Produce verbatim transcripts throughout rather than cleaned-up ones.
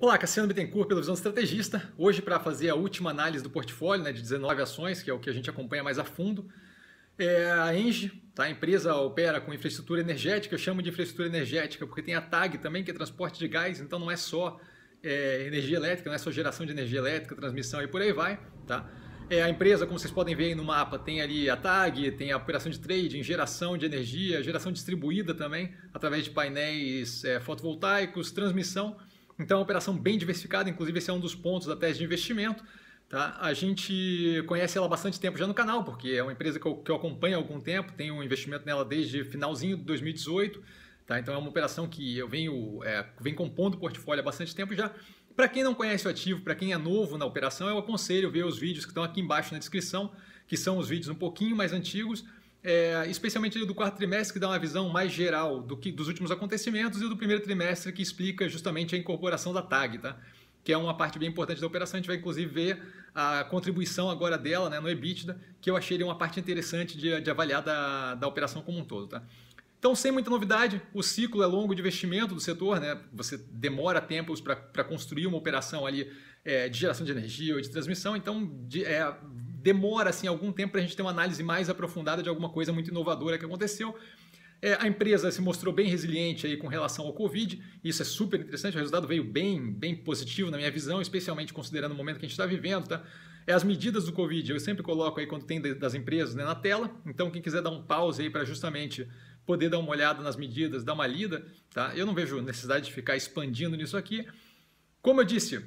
Olá, Cassiano Bittencourt pelo Visão do Estrategista. Hoje, para fazer a última análise do portfólio, né, de dezenove ações, que é o que a gente acompanha mais a fundo, é a Engie, tá? A empresa opera com infraestrutura energética. Eu chamo de infraestrutura energética porque tem a T A G também, que é transporte de gás, então não é só é, energia elétrica, não é só geração de energia elétrica, transmissão e por aí vai, tá? É, a empresa, como vocês podem ver aí no mapa, tem ali a T A G, tem a operação de trading, geração de energia, geração distribuída também, através de painéis é, fotovoltaicos, transmissão. Então, é uma operação bem diversificada, inclusive esse é um dos pontos da tese de investimento, tá? A gente conhece ela há bastante tempo já no canal, porque é uma empresa que eu, que eu acompanho há algum tempo, tenho um investimento nela desde finalzinho de dois mil e dezoito, tá? Então, é uma operação que eu venho, é, venho compondo o portfólio há bastante tempo já. Para quem não conhece o ativo, para quem é novo na operação, eu aconselho ver os vídeos que estão aqui embaixo na descrição, que são os vídeos um pouquinho mais antigos, é, especialmente do quarto trimestre, que dá uma visão mais geral do que, dos últimos acontecimentos, e do primeiro trimestre, que explica justamente a incorporação da T A G, tá? Que é uma parte bem importante da operação. A gente vai inclusive ver a contribuição agora dela, né, no EBITDA, que eu achei uma parte interessante de, de avaliar da, da operação como um todo, tá? Então, sem muita novidade, o ciclo é longo de investimento do setor, né? Você demora tempos para construir uma operação ali é, de geração de energia ou de transmissão, então de, é, demora assim, algum tempo para a gente ter uma análise mais aprofundada de alguma coisa muito inovadora que aconteceu. É, a empresa se mostrou bem resiliente aí com relação ao Covid, isso é super interessante, o resultado veio bem, bem positivo na minha visão, especialmente considerando o momento que a gente está vivendo, tá? É, as medidas do Covid, eu sempre coloco aí quando tem das empresas, né, na tela, então quem quiser dar um pause aí para justamente poder dar uma olhada nas medidas, dar uma lida, tá? Eu não vejo necessidade de ficar expandindo nisso aqui. Como eu disse,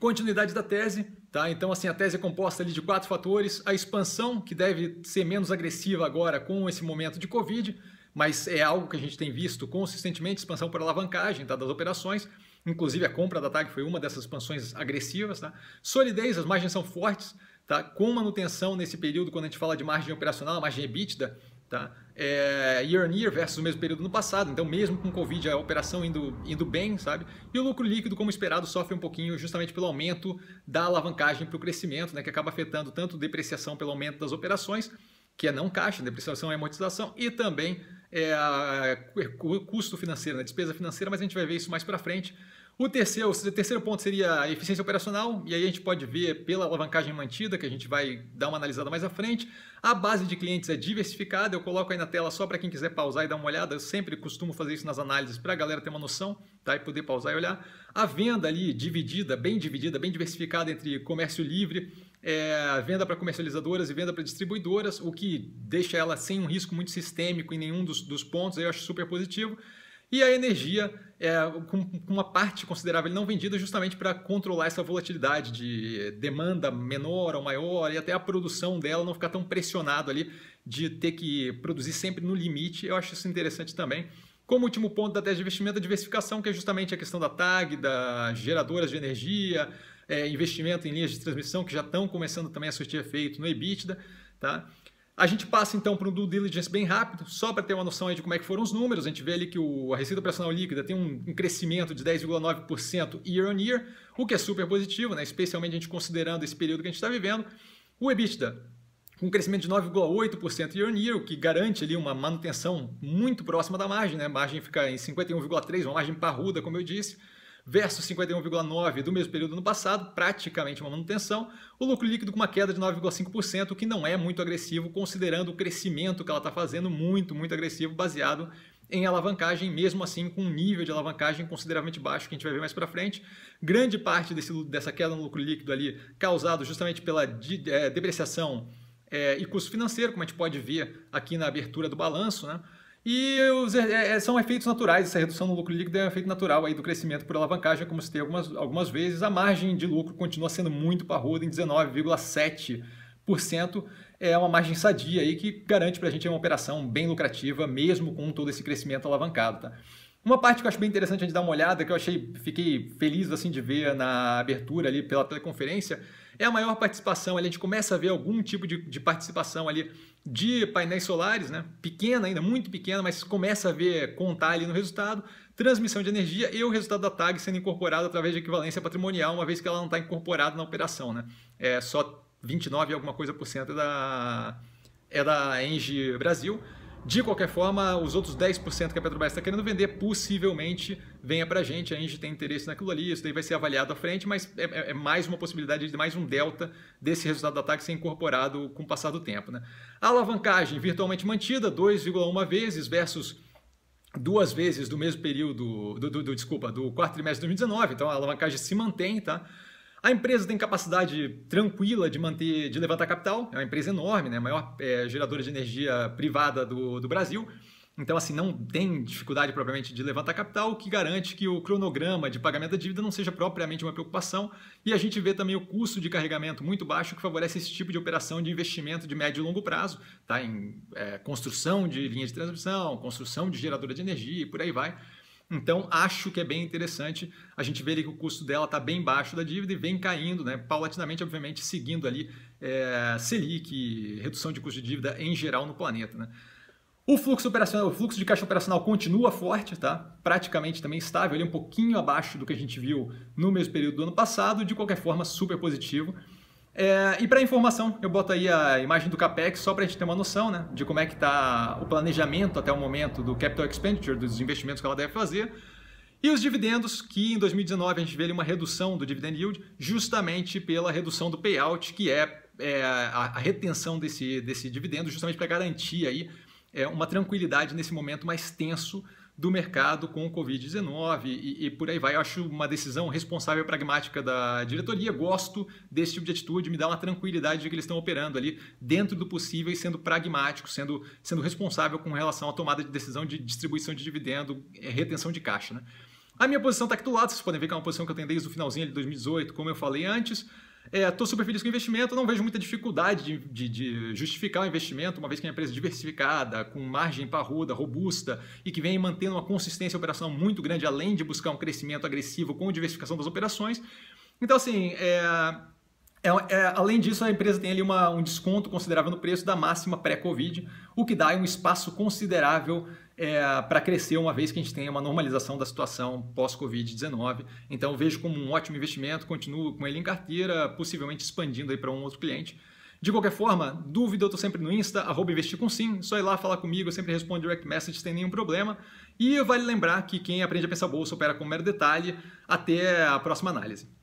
continuidade da tese, tá? Então, assim, a tese é composta ali de quatro fatores: a expansão, que deve ser menos agressiva agora com esse momento de Covid, mas é algo que a gente tem visto consistentemente, expansão por alavancagem, tá, das operações, inclusive a compra da T A G foi uma dessas expansões agressivas, tá? Solidez, as margens são fortes, tá? Com manutenção nesse período, quando a gente fala de margem operacional, a margem EBITDA, tá? É, year on year versus o mesmo período no passado, então mesmo com o Covid a operação indo, indo bem, sabe? E o lucro líquido, como esperado, sofre um pouquinho justamente pelo aumento da alavancagem para o crescimento, né? Que acaba afetando tanto depreciação pelo aumento das operações, que é não caixa, depreciação e amortização, e também é, o custo financeiro, né? Despesa financeira, mas a gente vai ver isso mais para frente. O terceiro, o terceiro ponto seria a eficiência operacional, e aí a gente pode ver pela alavancagem mantida, que a gente vai dar uma analisada mais à frente. A base de clientes é diversificada, eu coloco aí na tela só para quem quiser pausar e dar uma olhada, eu sempre costumo fazer isso nas análises para a galera ter uma noção, tá? E poder pausar e olhar. A venda ali dividida, bem dividida, bem diversificada entre comércio livre, é, venda para comercializadoras e venda para distribuidoras, o que deixa ela sem um risco muito sistêmico em nenhum dos, dos pontos, aí eu acho super positivo. E a energia é, com uma parte considerável não vendida, justamente para controlar essa volatilidade de demanda menor ou maior, e até a produção dela não ficar tão pressionado ali de ter que produzir sempre no limite. Eu acho isso interessante também. Como último ponto da tese de investimento, a diversificação, que é justamente a questão da T A G, das geradoras de energia, é, investimento em linhas de transmissão que já estão começando também a surtir efeito no EBITDA, tá? A gente passa então para um due diligence bem rápido, só para ter uma noção aí de como é que foram os números. A gente vê ali que o, a receita operacional líquida tem um, um crescimento de dez vírgula nove por cento year on year, o que é super positivo, né? Especialmente a gente considerando esse período que a gente está vivendo. O EBITDA com um crescimento de nove vírgula oito por cento year on year, o que garante ali uma manutenção muito próxima da margem, né? A margem fica em cinquenta e um vírgula três por cento, uma margem parruda, como eu disse, versus cinquenta e um vírgula nove por cento do mesmo período no passado, praticamente uma manutenção. O lucro líquido com uma queda de nove vírgula cinco por cento, o que não é muito agressivo, considerando o crescimento que ela está fazendo, muito, muito agressivo, baseado em alavancagem, mesmo assim com um nível de alavancagem consideravelmente baixo, que a gente vai ver mais para frente. Grande parte desse, dessa queda no lucro líquido ali, causado justamente pela de, é, depreciação é, e custo financeiro, como a gente pode ver aqui na abertura do balanço, né? E os, é, são efeitos naturais, essa redução no lucro líquido é um efeito natural aí do crescimento por alavancagem, como se tem algumas, algumas vezes. A margem de lucro continua sendo muito parruda, em dezenove vírgula sete por cento, é uma margem sadia aí que garante para a gente uma operação bem lucrativa, mesmo com todo esse crescimento alavancado, tá? Uma parte que eu acho bem interessante a gente dar uma olhada, que eu achei, fiquei feliz assim de ver na abertura ali pela teleconferência, é a maior participação. A gente começa a ver algum tipo de, de participação ali de painéis solares, né? Pequena ainda, muito pequena, mas começa a ver contar ali no resultado. Transmissão de energia e o resultado da T A G sendo incorporado através de equivalência patrimonial, uma vez que ela não está incorporada na operação, né? É só vinte e nove e alguma coisa por cento é da, é da Engie Brasil. De qualquer forma, os outros dez por cento que a Petrobras está querendo vender possivelmente venha para a gente, a Engie tem interesse naquilo ali, isso daí vai ser avaliado à frente, mas é, é mais uma possibilidade de mais um delta desse resultado da T A G ser incorporado com o passar do tempo, né? A alavancagem virtualmente mantida, dois vírgula um vezes versus duas vezes do mesmo período, do, do, do, desculpa, do quarto trimestre de dois mil e dezenove, então a alavancagem se mantém, tá? A empresa tem capacidade tranquila de manter, de levantar capital, é uma empresa enorme, né? A maior é, geradora de energia privada do, do Brasil, então assim não tem dificuldade propriamente de levantar capital, o que garante que o cronograma de pagamento da dívida não seja propriamente uma preocupação, e a gente vê também o custo de carregamento muito baixo, que favorece esse tipo de operação de investimento de médio e longo prazo, tá? Em é, construção de linha de transmissão, construção de geradora de energia e por aí vai. Então, acho que é bem interessante a gente ver que o custo dela está bem baixo da dívida e vem caindo, né? Paulatinamente, obviamente, seguindo ali é, Selic, redução de custo de dívida em geral no planeta, né? O fluxo operacional, o fluxo de caixa operacional continua forte, tá? Praticamente também estável, ele é um pouquinho abaixo do que a gente viu no mesmo período do ano passado, de qualquer forma, super positivo. É, e para informação, eu boto aí a imagem do CAPEX só para a gente ter uma noção, né, de como é que está o planejamento até o momento do capital expenditure, dos investimentos que ela deve fazer, e os dividendos, que em dois mil e dezenove a gente vê ali uma redução do dividend yield justamente pela redução do payout, que é, é a retenção desse, desse dividendo, justamente para garantir aí, é, uma tranquilidade nesse momento mais tenso do mercado com o Covid dezenove e, e por aí vai. Eu acho uma decisão responsável e pragmática da diretoria, gosto desse tipo de atitude, me dá uma tranquilidade de que eles estão operando ali dentro do possível e sendo pragmático, sendo, sendo responsável com relação à tomada de decisão de distribuição de dividendo, retenção de caixa, né? A minha posição está aqui do lado, vocês podem ver que é uma posição que eu tenho desde o finalzinho de dois mil e dezoito, como eu falei antes. Estou é, super feliz com o investimento, não vejo muita dificuldade de, de, de justificar o investimento, uma vez que é uma empresa diversificada, com margem parruda, robusta e que vem mantendo uma consistência operacional muito grande, além de buscar um crescimento agressivo com diversificação das operações. Então, assim, é, é, é, além disso, a empresa tem ali uma, um desconto considerável no preço da máxima pré-Covid, o que dá um espaço considerável É, para crescer, uma vez que a gente tem uma normalização da situação pós-Covid dezenove. Então, vejo como um ótimo investimento, continuo com ele em carteira, possivelmente expandindo aí para um outro cliente. De qualquer forma, dúvida, eu estou sempre no Insta, arroba Investir com SIM, só ir lá falar comigo, eu sempre respondo direct message sem nenhum problema. E vale lembrar que quem aprende a pensar bolsa opera com mero detalhe. Até a próxima análise.